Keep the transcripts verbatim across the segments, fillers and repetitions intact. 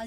A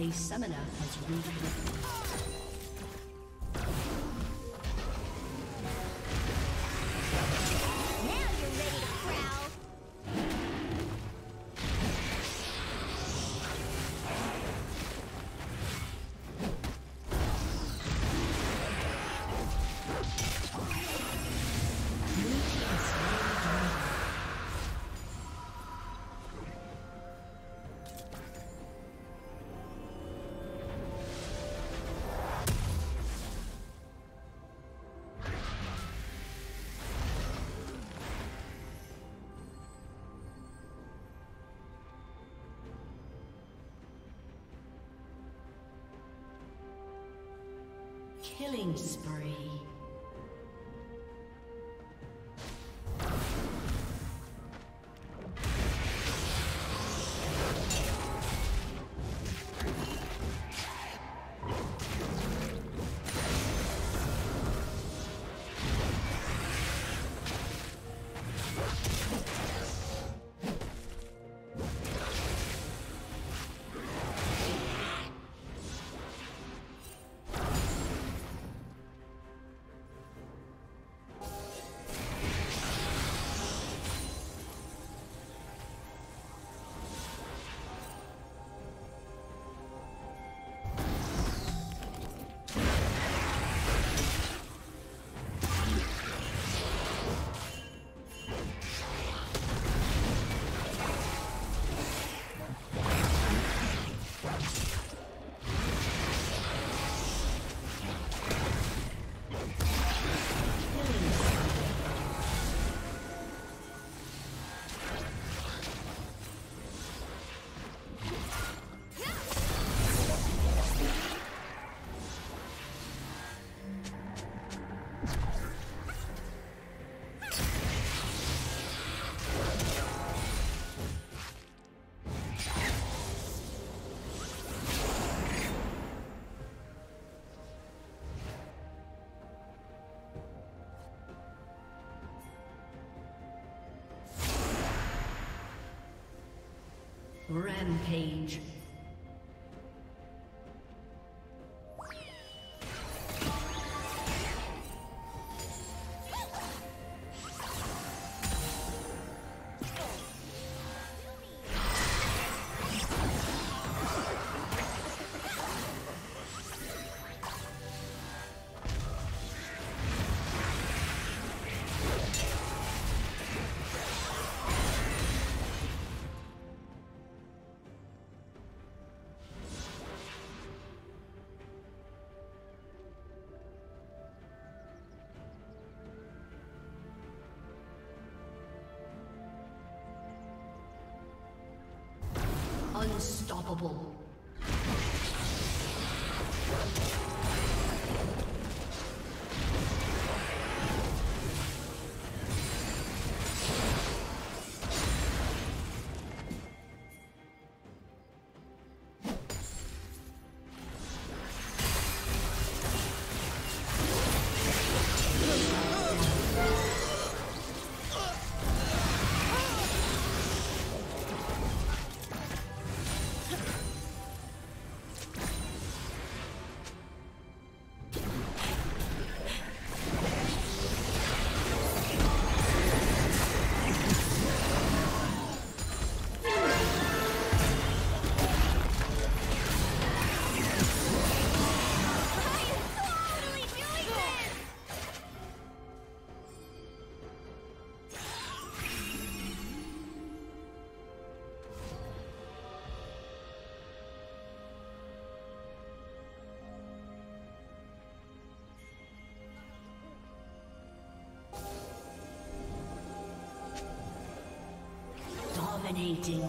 A summoner has reconnected. Killing spree. Rampage. Unstoppable. Dominating.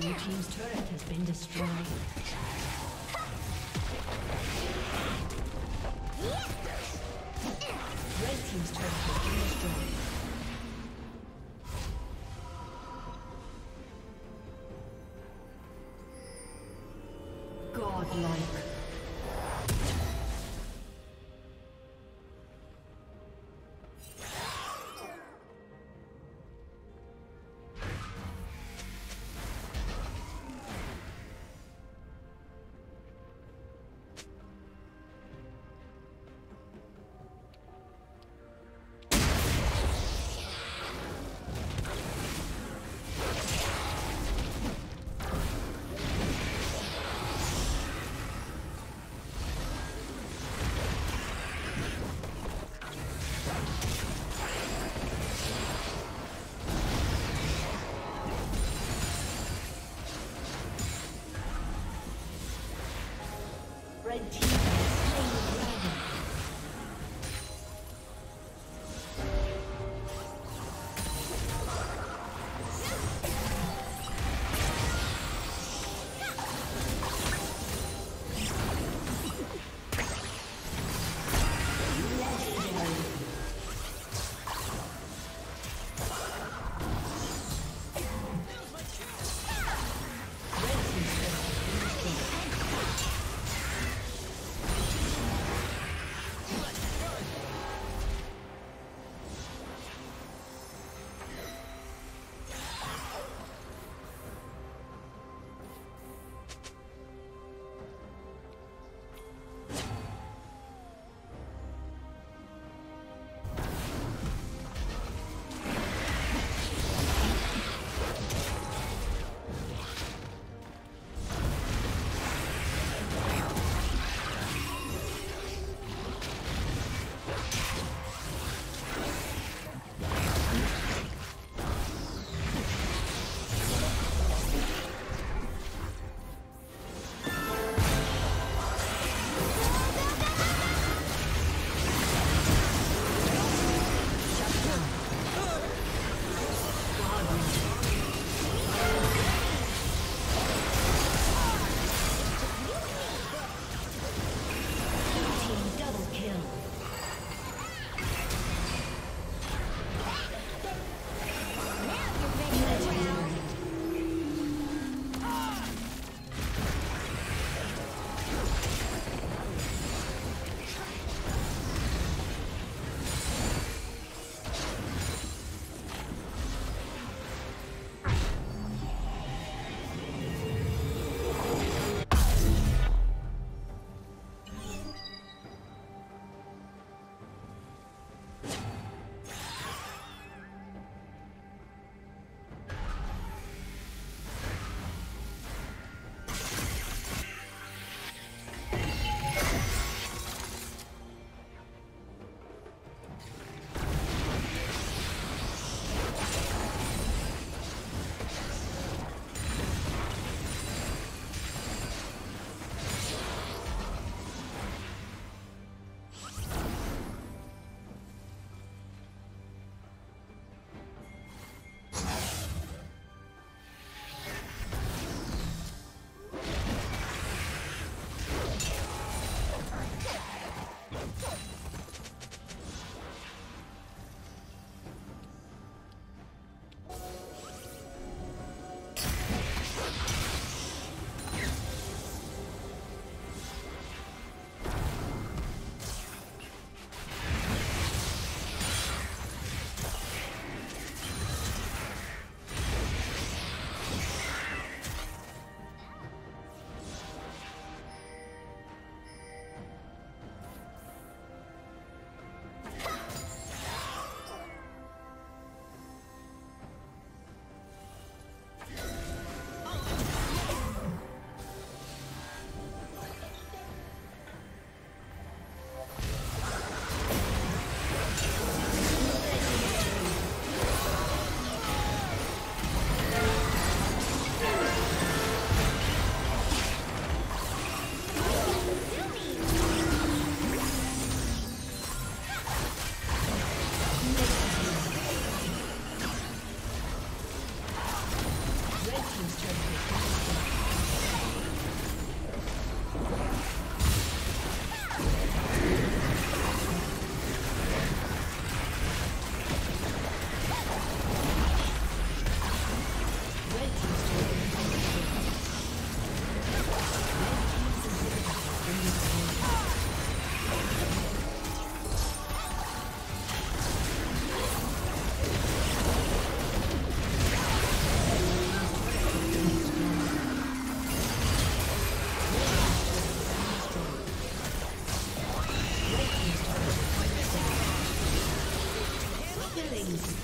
Blue team's turret has been destroyed. Red team's turret has been destroyed.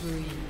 Spree.